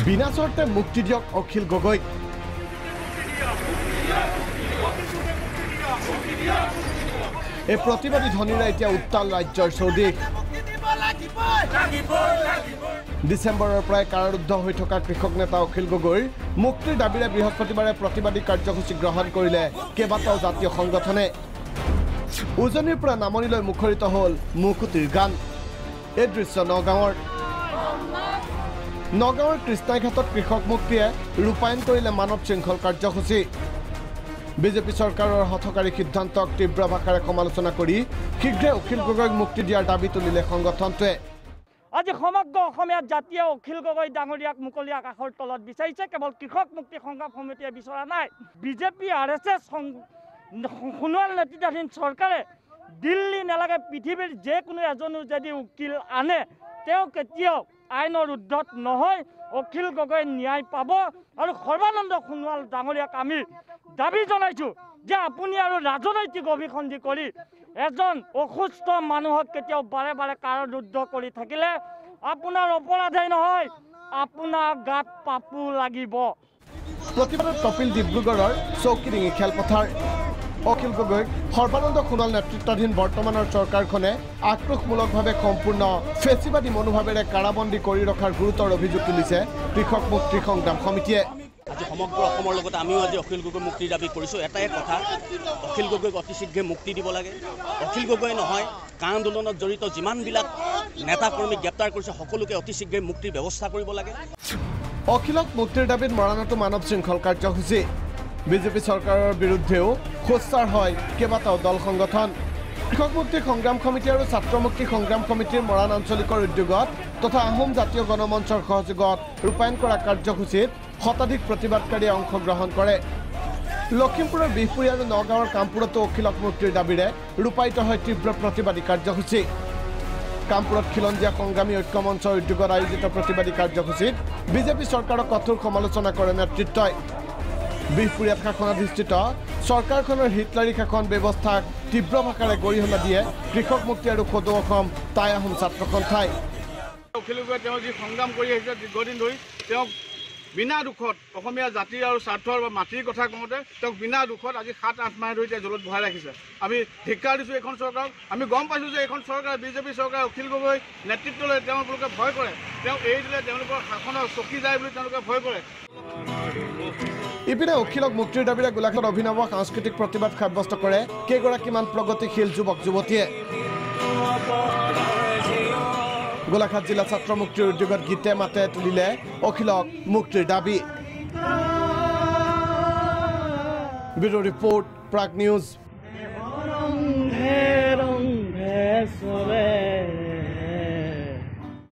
बिना चर्ते मुक्ति दियक अखिल गगोई ए प्रतिवादी ध्वनिरा एतिया उत्ताल राज्यर चौदिश डिसेम्बरर प्राय कारारुद्ध हो थका कृषक नेता अखिल गगोईर मुक्तिर दाबीरे बृहस्पतिबारे प्रतिवादी कार्यसूची ग्रहण करिले केबाटाओ जातीय संगठने उजनिर पर नामनिलै मुखरित हल मुकुतिर गान ए दृश्य नगाँवर कृष्णाघाटत कृषक मुक्तिये रूपायन करिले मानव शृंखल कार्यसूची बीजेपी सरकारों हठकारी सिद्धांत तीव्र भाषारे समालोचना करी शीघ्र अखिल गगोईक मुक्ति दियार दाबी तुलिले संगठनटोए आज समग्र असमिया जातीय अखिल गगोई डांगरियाक मुकलिया आकाशर तलत विचारिछे केवल कृषक मुक्ति संग्राम समितिये विचरा नाय बीजेपी आरएसएस सोनोवाल नेतृत्वाधीन सरकारे दिल्ली नेलागे पृथिवीर जेकोनो एजनो यदि उकिल आने तेओ केतियाओ आइनर उद्धत নহয় अखिल गगोई न्याय पाब और सर्बानन्द सोनोवाल डांगरियाक आमि दाबी जानाइछु जे आपुनि आरो राजनैतिक अभिखण्डी करी एजन असुस्थ मानुहक केतियाओ बारे बारे कारारुद्ध करी थाकिले आपुनार अपराधै নহয় आपुनार गात पापु লাগিব। प्रतिबादत कपिल डिब्रुगढ़र चौकीडिंगी खेलपथार अखिल गगोई सर्बानन्द सोनोवाल नेतृत्वाधीन बर्तमानर सरकारखने आक्रोशमूलकभावे सम्पूर्ण फेसिबादी मनोभावेरे काराबंदी करी रखार गुरुतर अभियोग तुलिছে कृषक मुक्ति संग्राम समितिये। आज समग्र आमिओ आज अखिल गगोई मुक्ति दाबी एटाए कथा अखिल गगोईक अति शीघ्र मुक्ति दी लगे। अखिल गगोई नहय कार आंदोलन जड़ित जीमानबिलाक नेताकर्मी ग्रेप्तार करिছে सकलोके अति शीघ्र मुक्ति व्यवस्था करिब लगे। अखिलक मुक्तिर दाबीत मराणतो मानव शृंखल कार्यसूची बीजेपी सरकारों विरुद्धेओ खोस्तार हय केबाटाओ दल संगठन कृषक मुक्ति संग्राम समिति और छात्र मुक्ति संग्राम समितिर मराण आंचलिकर उद्योगत तथा आहोम जातीय गणमंचर सहयोगत रूपायन करा कार्यसूची शताधिक प्रतिबादकारी अंशग्रहण करे। लखीमपुर बिहपुरी और नगाँवर कामपुरतो अखिलक मुक्तिर दाबीरे रूपायित हय तीव्र प्रतिबादी कार्यसूची। कामपुरत खिलंजिया संग्रामी ऐक्य मंचर उद्योगत आयोजित प्रतिबादी कार्यसूचीत बीजेपी सरकारक कठोर समालोचना करे नेतृत्वই। बिहपुरियात शासनाधिष्ठित सरकारखনৰ हिटलारी शासन व्यवस्थाक तीव्र भाषारे गৰিহणा দিয়ে কৃষক মুক্তি আৰু সদৌ অসম তাই আহোম ছাত্ৰ সন্থাই। अखिल गगोई जी संग्राम কৰি আহিছে দীৰ্ঘদিন ধৰি बिना दुखत असमिया जाति और स्वार्थर माटिर कथा कहते बिना दुखत आज 7-8 माह धरी जेलत भराई राखिसे आम धिक्कार दिछो एखन सरकारक। आम गम पाइछो जे एखन सरकार बीजेपी सरकार अखिल गगोई नेतृत्व लय तेओलोके भय करे तेओ एरि दिले तेओलोकर शासन चकी जाय बुली तेओलोके भय करे। इपिने अखिलक मुक्तिर दाबीरे गोलाघाटत अभिनव सांस्कृतिक प्रतिबाद साब्यस्त करे केइगराकीमान प्रगतिशील युवक युवतीये। गोलाघाट जिला छात्र मुक्तिर उद्योगत गीते माते तुलिले अखिलक मुक्तिर दाबी। Bureau report Prag news.